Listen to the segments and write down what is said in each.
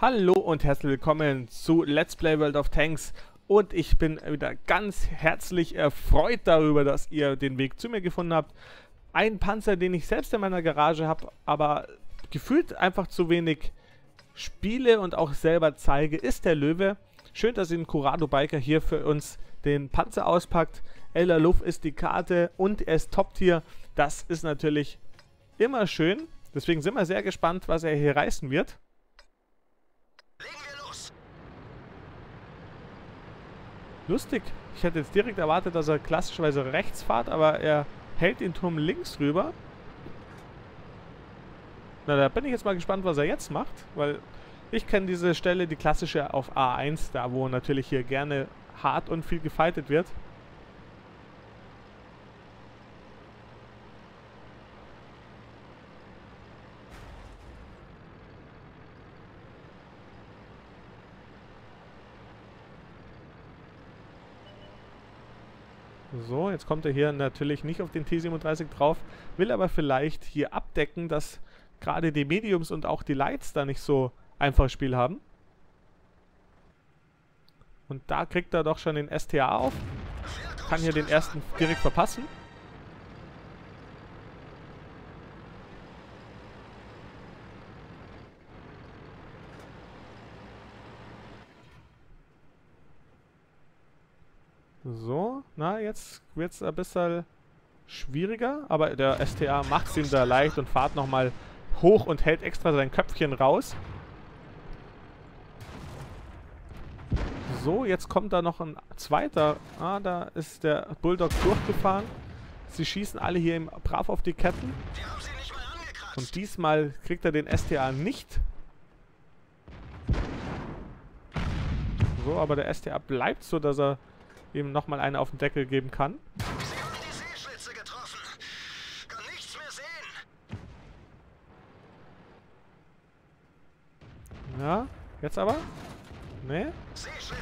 Hallo und herzlich willkommen zu Let's Play World of Tanks und ich bin wieder ganz herzlich erfreut darüber, dass ihr den Weg zu mir gefunden habt. Ein Panzer, den ich selbst in meiner Garage habe, aber gefühlt einfach zu wenig spiele und auch selber zeige, ist der Löwe. Schön, dass den Kurado Biker hier für uns den Panzer auspackt. Ella Luft ist die Karte und er ist Top-Tier. Das ist natürlich immer schön, deswegen sind wir sehr gespannt, was er hier reißen wird. Lustig, ich hätte jetzt direkt erwartet, dass er klassischerweise rechts fährt, aber er hält den Turm links rüber. Na, da bin ich jetzt mal gespannt, was er jetzt macht, weil ich kenne diese Stelle, die klassische auf A1, da wo natürlich hier gerne hart und viel gefightet wird. So, jetzt kommt er hier natürlich nicht auf den T37 drauf, will aber vielleicht hier abdecken, dass gerade die Mediums und auch die Lights da nicht so einfaches Spiel haben. Und da kriegt er doch schon den STA auf, kann hier den ersten direkt verpassen. So, na, jetzt wird es ein bisschen schwieriger, aber der STA macht es ihm da leicht und fährt nochmal hoch und hält extra sein Köpfchen raus. So, jetzt kommt da noch ein zweiter. Ah, da ist der Bulldog durchgefahren. Sie schießen alle hier brav auf die Ketten. Und diesmal kriegt er den STA nicht. So, aber der STA bleibt so, dass er ihm nochmal eine auf den Deckel geben kann. Sie haben die Sehschlitze getroffen. Kann nichts mehr sehen. Ja, jetzt aber? Nee.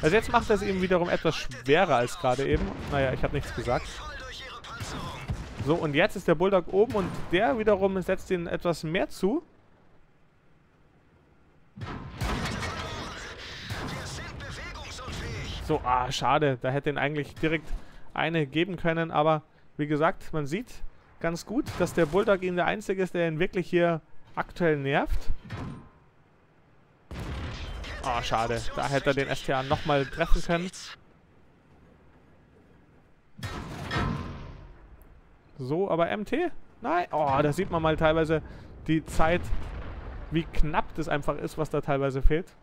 Also jetzt macht das eben wiederum etwas schwerer als gerade eben. Naja, ich habe nichts gesagt. So, und jetzt ist der Bulldog oben und der wiederum setzt ihn etwas mehr zu. So, ah, schade. Da hätte ihn eigentlich direkt eine geben können. Aber wie gesagt, man sieht ganz gut, dass der Bulldog ihn der Einzige ist, der ihn wirklich hier aktuell nervt. Ah, schade. Da hätte er den STA nochmal treffen können. So, aber MT? Nein. Oh, da sieht man mal teilweise die Zeit, wie knapp das einfach ist, was da teilweise fehlt.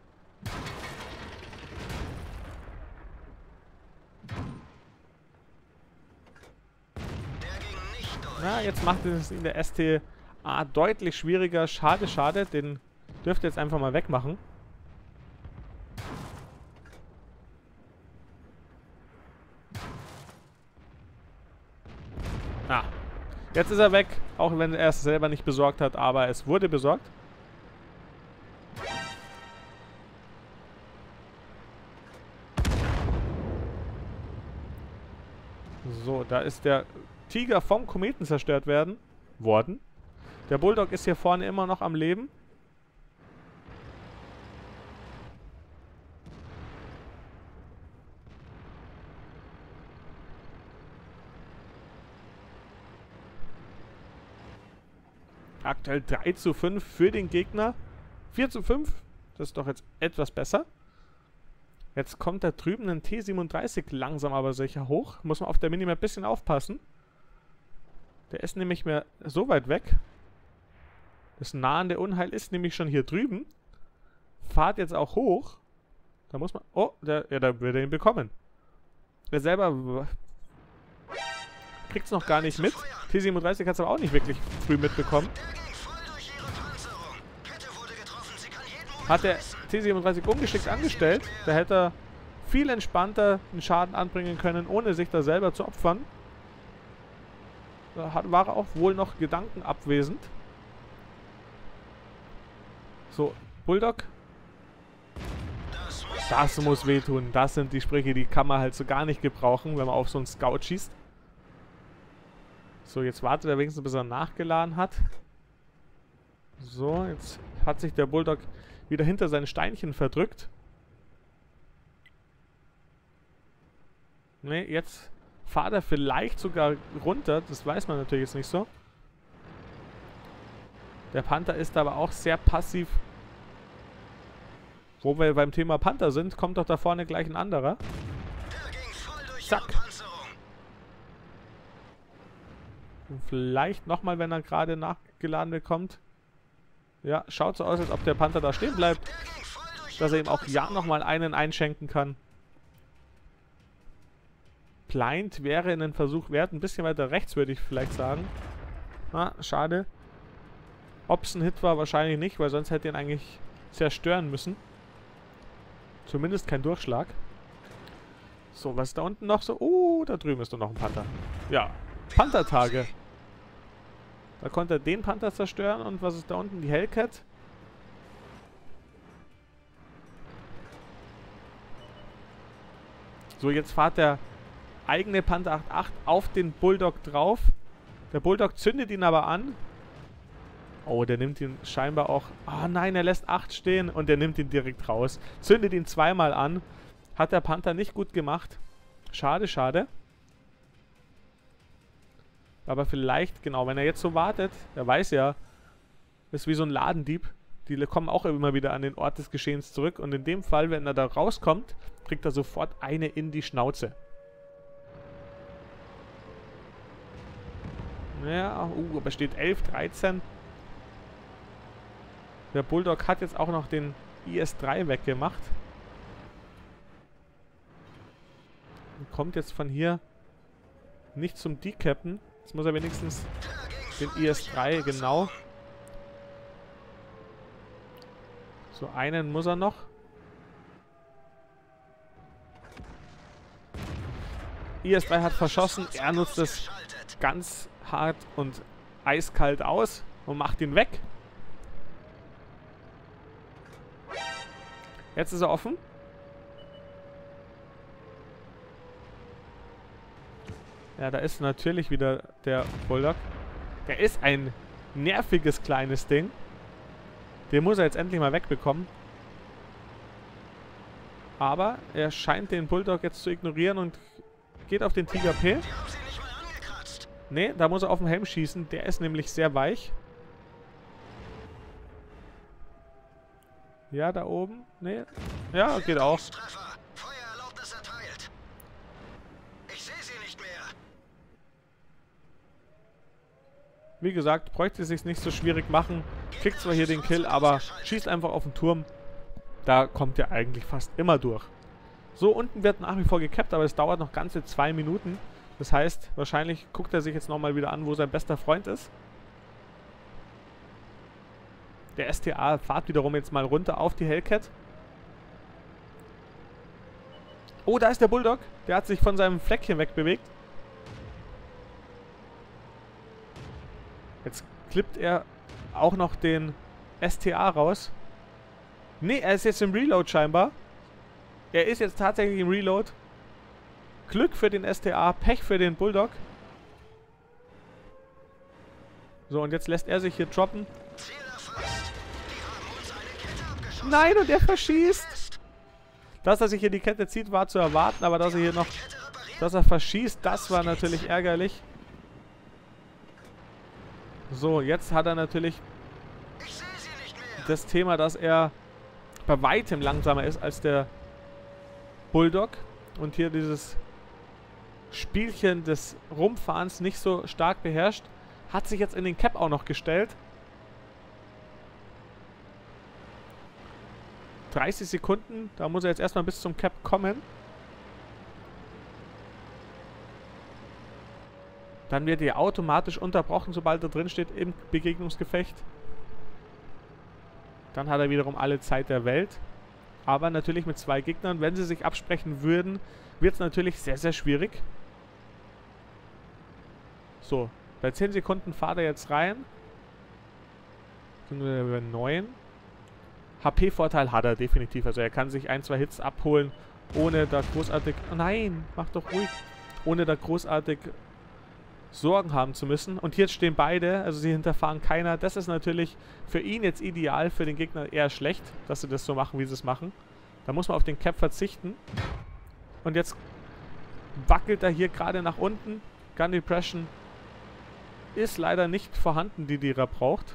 Na, jetzt macht es in der STA deutlich schwieriger. Schade, schade. Den dürft ihr jetzt einfach mal wegmachen. Na, jetzt ist er weg. Auch wenn er es selber nicht besorgt hat, aber es wurde besorgt. So, da ist der Tiger vom Kometen zerstört worden. Der Bulldog ist hier vorne immer noch am Leben. Aktuell 3:5 für den Gegner. 4:5, das ist doch jetzt etwas besser. Jetzt kommt da drüben ein T37 langsam aber sicher hoch. Muss man auf der Minimap ein bisschen aufpassen. Der ist nämlich mehr so weit weg. Das nahende Unheil ist nämlich schon hier drüben. Fahrt jetzt auch hoch. Da muss man... Oh, da würde er ihn bekommen. Der selber kriegt es noch gar nicht mit. T37 hat es aber auch nicht wirklich früh mitbekommen. Hat der T37 ungeschickt angestellt. Da hätte er viel entspannter einen Schaden anbringen können, ohne sich da selber zu opfern. War auch wohl noch Gedanken abwesend. So, Bulldog. Das muss wehtun. Das sind die Sprüche, die kann man halt so gar nicht gebrauchen, wenn man auf so einen Scout schießt. So, jetzt wartet er wenigstens, bis er nachgeladen hat. So, jetzt hat sich der Bulldog wieder hinter seine Steinchen verdrückt. Ne, jetzt fahrt er vielleicht sogar runter. Das weiß man natürlich jetzt nicht so. Der Panther ist aber auch sehr passiv. Wo wir beim Thema Panther sind, kommt doch da vorne gleich ein anderer. Zack. Und vielleicht nochmal, wenn er gerade nachgeladen bekommt. Ja, schaut so aus, als ob der Panther da stehen bleibt. Dass er ihm auch ja nochmal einen einschenken kann. Blind wäre einen Versuch wert. Ein bisschen weiter rechts würde ich vielleicht sagen. Na, schade. Ob es ein Hit war, wahrscheinlich nicht, weil sonst hätte ihn eigentlich zerstören müssen. Zumindest kein Durchschlag. So, was ist da unten noch so? Oh, da drüben ist doch noch ein Panther. Ja, Panther-Tage. Da konnte er den Panther zerstören. Und was ist da unten? Die Hellcat. So, jetzt fährt der eigene Panther 8.8 auf den Bulldog drauf. Der Bulldog zündet ihn aber an. Oh, der nimmt ihn scheinbar auch... Oh nein, er lässt 8 stehen und der nimmt ihn direkt raus. Zündet ihn zweimal an. Hat der Panther nicht gut gemacht. Schade, schade. Aber vielleicht, genau, wenn er jetzt so wartet, er weiß ja, ist wie so ein Ladendieb. Die kommen auch immer wieder an den Ort des Geschehens zurück. Und in dem Fall, wenn er da rauskommt, kriegt er sofort eine in die Schnauze. Ja, aber steht 11, 13... Der Bulldog hat jetzt auch noch den IS-3 weggemacht. Und kommt jetzt von hier nicht zum Decappen. Jetzt muss er wenigstens den IS-3, genau. So, einen muss er noch. IS-3 hat verschossen. Er nutzt es ganz hart und eiskalt aus und macht ihn weg. Jetzt ist er offen. Ja, da ist natürlich wieder der Bulldog. Der ist ein nerviges kleines Ding. Den muss er jetzt endlich mal wegbekommen. Aber er scheint den Bulldog jetzt zu ignorieren und geht auf den Tiger P. Ne, da muss er auf den Helm schießen. Der ist nämlich sehr weich. Ja, da oben. Nee. Ja, geht auch. Wie gesagt, bräuchte es sich nicht so schwierig machen. Kriegt zwar hier den Kill, aber schießt einfach auf den Turm. Da kommt er eigentlich fast immer durch. So, unten wird nach wie vor gekappt, aber es dauert noch ganze 2 Minuten. Das heißt, wahrscheinlich guckt er sich jetzt nochmal wieder an, wo sein bester Freund ist. Der STA fährt wiederum jetzt mal runter auf die Hellcat. Oh, da ist der Bulldog. Der hat sich von seinem Fleckchen wegbewegt. Jetzt klippt er auch noch den STA raus. Ne, er ist jetzt im Reload scheinbar. Er ist jetzt tatsächlich im Reload. Glück für den STA, Pech für den Bulldog. So, und jetzt lässt er sich hier droppen. Nein, und er verschießt. Dass er sich hier die Kette zieht, war zu erwarten, aber dass er hier noch, dass er verschießt, das war natürlich ärgerlich. So, jetzt hat er natürlich das Thema, dass er bei weitem langsamer ist als der Bulldog und hier dieses Spielchen des Rumfahrens nicht so stark beherrscht. Hat sich jetzt in den Cap auch noch gestellt. 30 Sekunden, da muss er jetzt erstmal bis zum Cap kommen. Dann wird er automatisch unterbrochen, sobald er drin steht im Begegnungsgefecht. Dann hat er wiederum alle Zeit der Welt. Aber natürlich mit 2 Gegnern, wenn sie sich absprechen würden, wird es natürlich sehr, sehr schwierig. So, bei 10 Sekunden fahrt er jetzt rein. Sind wir bei 9. HP-Vorteil hat er definitiv. Also er kann sich 1, 2 Hits abholen, ohne da großartig... Oh nein, mach doch ruhig. Ohne da großartig Sorgen haben zu müssen. Und hier stehen beide, also sie hinterfahren keiner. Das ist natürlich für ihn jetzt ideal, für den Gegner eher schlecht, dass sie das so machen, wie sie es machen. Da muss man auf den Cap verzichten. Und jetzt wackelt er hier gerade nach unten. Gun Depression ist leider nicht vorhanden, die er braucht.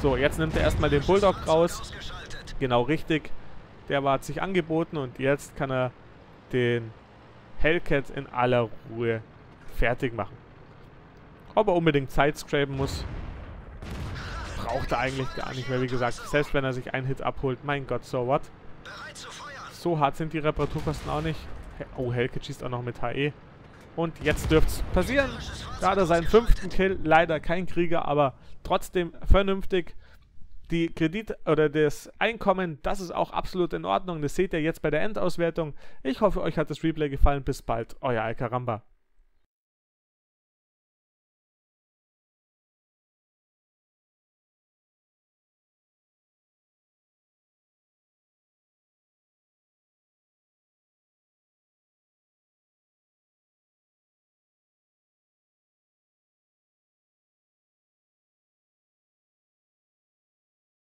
So, jetzt nimmt er erstmal den Bulldog raus. Genau richtig. Der hat sich angeboten und jetzt kann er den Hellcat in aller Ruhe fertig machen. Ob er unbedingt Zeit scrapen muss, braucht er eigentlich gar nicht mehr. Wie gesagt, selbst wenn er sich einen Hit abholt, mein Gott, so what. So hart sind die Reparaturkosten auch nicht. Oh, Hellcat schießt auch noch mit HE. Und jetzt dürfte es passieren. Da hat er seinen 5. Kill. Leider kein Krieger, aber trotzdem vernünftig. Die Kredit oder das Einkommen, das ist auch absolut in Ordnung. Das seht ihr jetzt bei der Endauswertung. Ich hoffe, euch hat das Replay gefallen. Bis bald, euer Alcaramba.